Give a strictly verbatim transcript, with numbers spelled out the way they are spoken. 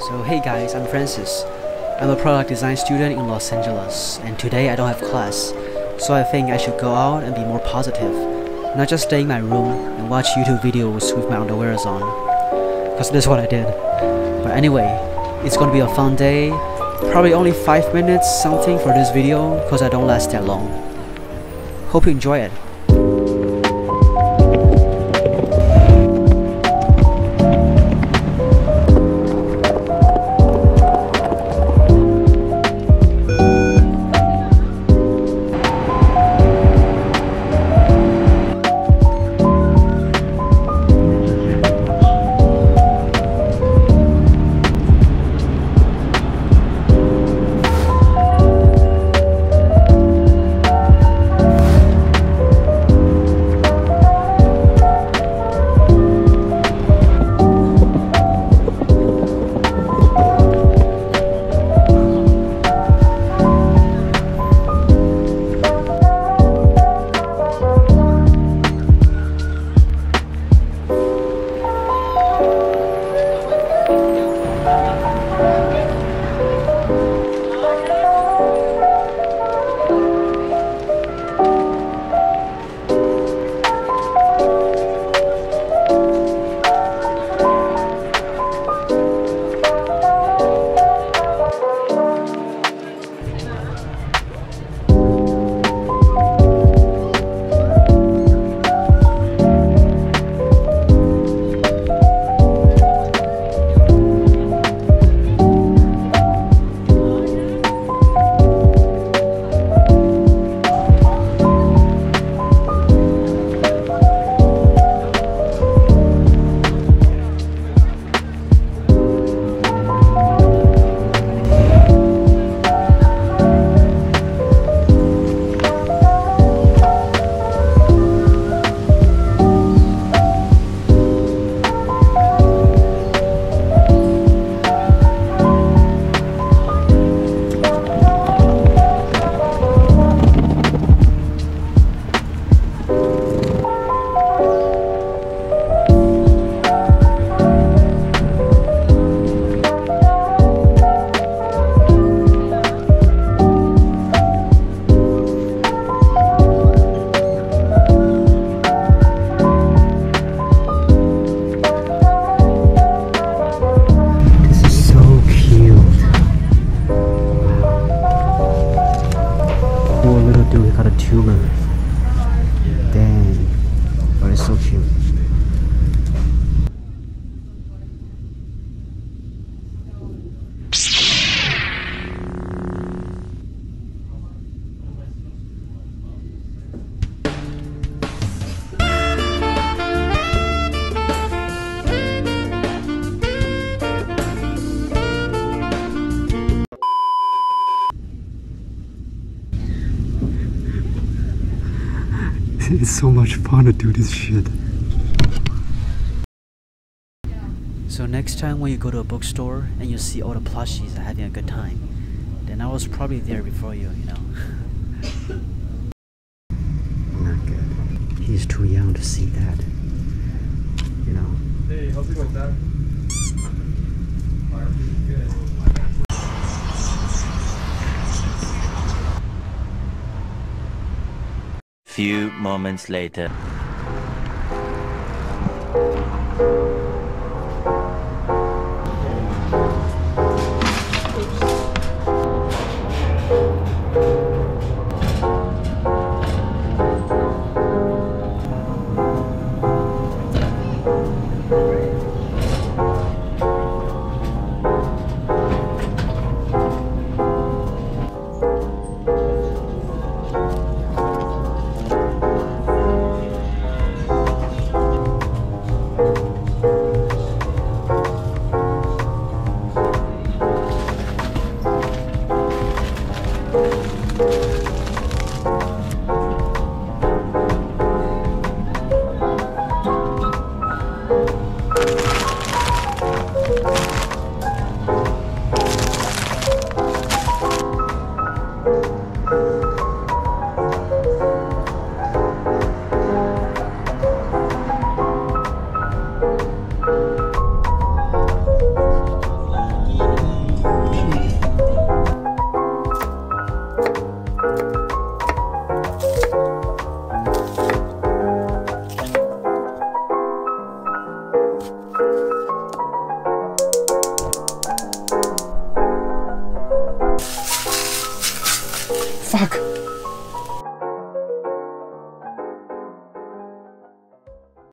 So hey guys, I'm Francis. I'm a product design student in Los Angeles, and today I don't have class, so I think I should go out and be more positive, not just stay in my room and watch YouTube videos with my underwears on, because that's what I did. But anyway, it's gonna be a fun day, probably only five minutes something for this video, because I don't last that long. Hope you enjoy it. It's so much fun to do this shit. So next time when you go to a bookstore and you see all the plushies are having a good time, then I was probably there before you, you know. Not good. He's too young to see that. You know. Hey, how's it going, Dad? Few moments later. Thank you. fuck.